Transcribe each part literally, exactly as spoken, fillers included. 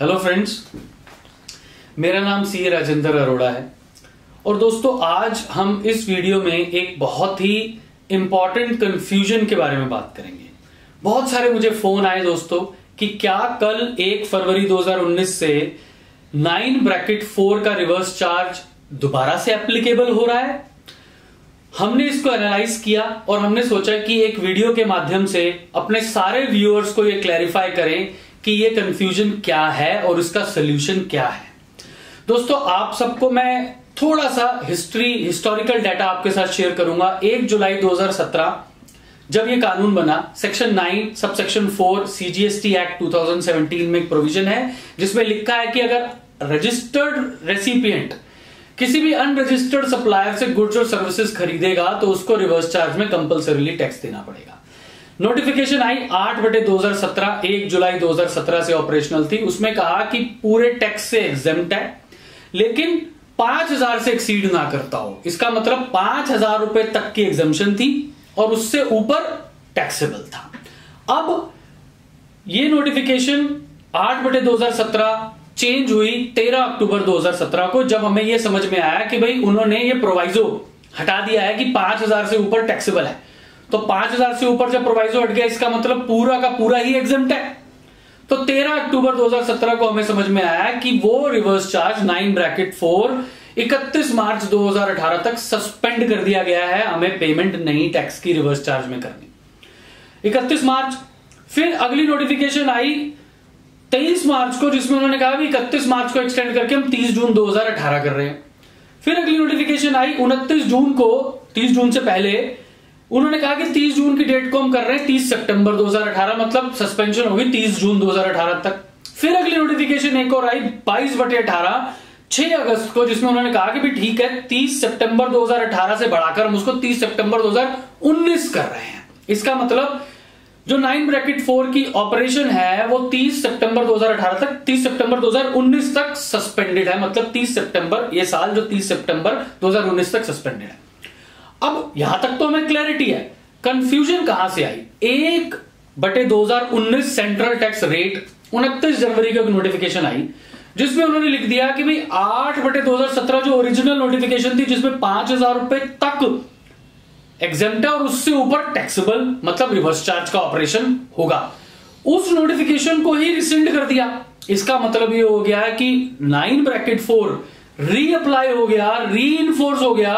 Hello friends, मेरा नाम CA Rajendra Arora है और दोस्तों आज हम इस वीडियो में एक बहुत ही इम्पॉर्टेंट कंफ्यूजन के बारे में बात करेंगे। बहुत सारे मुझे फोन आए दोस्तों कि क्या कल एक फरवरी दो हज़ार उन्नीस से नाइन ब्रैकेट फोर का रिवर्स चार्ज दोबारा से एप्लीकेबल हो रहा है। हमने इसको एनालाइज किया और हमने सोचा कि एक वीडियो के माध्यम से अपने सारे व्यूअर्स को ये क्लैरिफाई करें कि ये कंफ्यूजन क्या है और इसका सोल्यूशन क्या है। दोस्तों आप सबको मैं थोड़ा सा हिस्ट्री हिस्टोरिकल डाटा आपके साथ शेयर करूंगा। एक जुलाई दो हज़ार सत्रह जब ये कानून बना, section nine sub section four CGST act दो हज़ार सत्रह में एक प्रोविजन है जिसमें लिखा है कि अगर रजिस्टर्ड रेसिपिएंट किसी भी अनरजिस्टर्ड सप्लायर से गुड्स और सर्विसेज खरीदेगा तो उसको रिवर्स चार्ज में कंपल्सरीली टैक्स देना पड़ेगा। नोटिफिकेशन आई आठ बटे दो हज़ार सत्रह एक जुलाई दो हज़ार सत्रह से ऑपरेशनल थी। उसमें कहा कि पूरे टैक्स से एग्जेम्प्ट है लेकिन पाँच हज़ार से एक्सीड ना करता हो। इसका मतलब पाँच हज़ार रुपए तक की एग्जम्पशन थी और उससे ऊपर टैक्सेबल था। अब ये नोटिफिकेशन आठ बटे दो हज़ार सत्रह चेंज हुई तेरह अक्टूबर दो हज़ार सत्रह को, जब हमें यह समझ में आया कि भाई उन्होंने ये प्रोवाइजो हटा दिया है कि पाँच हज़ार से ऊपर टैक्सेबल है। तो पाँच हज़ार से ऊपर जब प्रोवाइजो हट गया इसका मतलब पूरा का पूरा ही एग्जेम्प्ट है। तो तेरह अक्टूबर दो हज़ार सत्रह को हमें समझ में आया कि वो reverse charge nine bracket four इकतीस मार्च दो हज़ार अठारह तक सस्पेंड कर दिया गया है। हमें पेमेंट नहीं टैक्स की रिवर्स चार्ज में करनी इकतीस मार्च। फिर अगली नोटिफिकेशन आई तेईस मार्च को जिसमें उन्होंने कहा कि इकतीस मार्च को एक्सटेंड करके हम तीस जून दो हज़ार अठारह कर रहे हैं। फिर अगली नोटिफिकेशन आई उनतीस जून को, तीस जून से पहले उन्होंने कहा कि तीस जून की डेट को हम कर रहे हैं तीस सितंबर दो हज़ार अठारह, मतलब सस्पेंशन होगी तीस जून दो हज़ार अठारह तक। फिर अगली नोटिफिकेशन एक और आई बाईस बटे अठारह छह अगस्त को, जिसमें उन्होंने कहा कि भी ठीक है तीस सितंबर दो हज़ार अठारह से बढ़ाकर हम उसको तीस सितंबर दो हज़ार उन्नीस कर रहे हैं। इसका मतलब जो नाइन ब्रैकेट फोर की ऑपरेशन है वो तीस सितंबर दो हज़ार अठारह तक तीस सितंबर दो हज़ार उन्नीस तक सस्पेंडेड है। मतलब तीस सितंबर ये साल जो तीस सितंबर दो हज़ार उन्नीस तक सस्पेंडेड है। अब यहां तक तो हमें क्लैरिटी है। कंफ्यूजन कहां से आई? एक बटे दो हज़ार उन्नीस सेंट्रल टैक्स रेट उनतीस जनवरी को नोटिफिकेशन आई जिसमें उन्होंने लिख दिया कि भाई आठ बटे दो हज़ार सत्रह जो ओरिजिनल नोटिफिकेशन थी जिसमें पाँच हज़ार रुपए तक एग्जेम्प्ट और उससे ऊपर टैक्सेबल मतलब रिवर्स चार्ज का ऑपरेशन होगा, उस नोटिफिकेशन को ही रिसेंड कर दिया। इसका मतलब यह हो गया कि नाइन ब्रैकेट फोर रीअप्लाई हो गया, रीइंफोर्स हो गया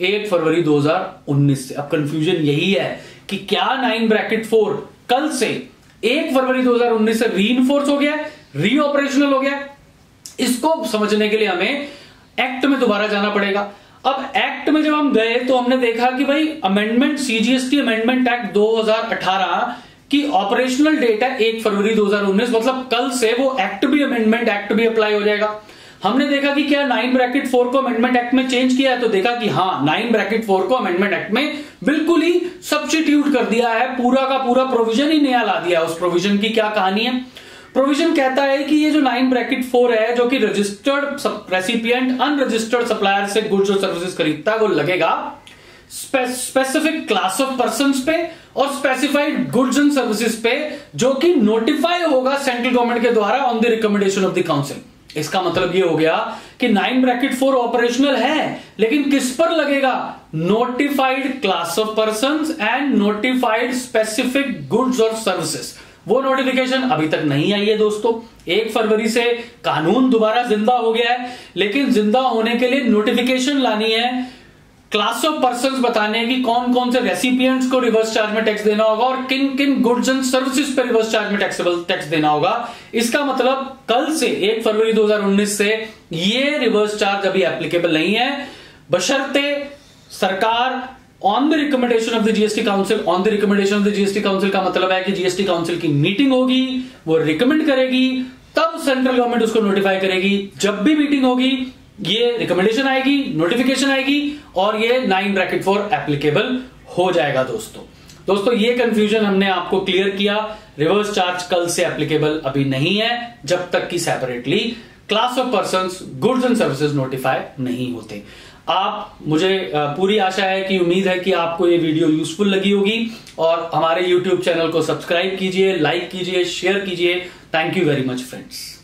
एक फरवरी दो हज़ार उन्नीस से। अब कंफ्यूजन यही है कि क्या नाइन ब्रैकेट फोर कल से एक फरवरी दो हज़ार उन्नीस से रीइंफोर्स हो गया, रीऑपरेशनल हो गया? इसको समझने के लिए हमें एक्ट में दोबारा जाना पड़ेगा। अब एक्ट में जब हम गए तो हमने देखा कि भाई अमेंडमेंट सीजीएसटी अमेंडमेंट एक्ट दो हज़ार अठारह की ऑपरेशनल डेट है एक फरवरी दो हज़ार उन्नीस, मतलब कल से वो एक्ट भी अमेंडमेंट एक्ट भी अप्लाई हो जाएगा। हमने देखा कि क्या नाइन ब्रैकेट फोर को अमेंडमेंट एक्ट में चेंज किया है, तो देखा कि हाँ नाइन ब्रैकेट फोर को अमेंडमेंट एक्ट में बिल्कुल ही सब्स्टिट्यूट कर दिया है, पूरा का पूरा प्रोविजन ही नया ला दिया। उस प्रोविजन की क्या कहानी है? प्रोविजन कहता है कि ये जो नाइन ब्रैकेट फोर है जो कि रजिस्टर्ड रेसिपिएंट अनरजिस्टर्ड सप्लायर से गुड्स और सर्विसेज खरीदता है वो लगेगा स्पेसिफिक क्लास ऑफ पर्संस पे और स्पेसिफाइड गुड्स एंड सर्विसेज पे जो कि नोटिफाई होगा सेंट्रल गवर्नमेंट के द्वारा on the recommendation of the council. इसका मतलब ये हो गया कि नाइन ब्रैकेट फोर ऑपरेशनल है लेकिन किस पर लगेगा? Notified class of persons and notified specific goods और सर्विसेज। वो नोटिफिकेशन अभी तक नहीं आई है दोस्तों। एक फरवरी से कानून दोबारा जिंदा हो गया है लेकिन जिंदा होने के लिए नोटिफिकेशन लानी है, क्लास ऑफ पर्संस बताने की कौन कौन से रेसिपिएंट्स को रिवर्स चार्ज में टैक्स देना होगा और किन किन गुड्स एंड सर्विसेज पर रिवर्स चार्ज में टैक्सेबल टैक्स देना होगा। इसका मतलब कल से एक फरवरी दो हज़ार उन्नीस से ये रिवर्स चार्ज अभी एप्लीकेबल नहीं है, बशर्ते सरकार on the recommendation of the GST council. On the recommendation of the GST council का मतलब है कि जीएसटी काउंसिल की मीटिंग होगी, वो रिकमेंड करेगी, तब सेंट्रल गवर्नमेंट उसको नोटिफाई करेगी। जब भी मीटिंग होगी ये रिकमेंडेशन आएगी, नोटिफिकेशन आएगी और ये नाइन ब्रैकेट फोर एप्लीकेबल हो जाएगा। दोस्तों दोस्तों ये कंफ्यूजन हमने आपको क्लियर किया। रिवर्स चार्ज कल से एप्लीकेबल अभी नहीं है जब तक कि separately class of persons goods and services notify नहीं होते। आप मुझे पूरी आशा है कि उम्मीद है कि आपको ये वीडियो यूजफुल लगी होगी और हमारे यूट्यूब चैनल को सब्सक्राइब कीजिए, लाइक कीजिए, शेयर कीजिए। Thank you very much friends.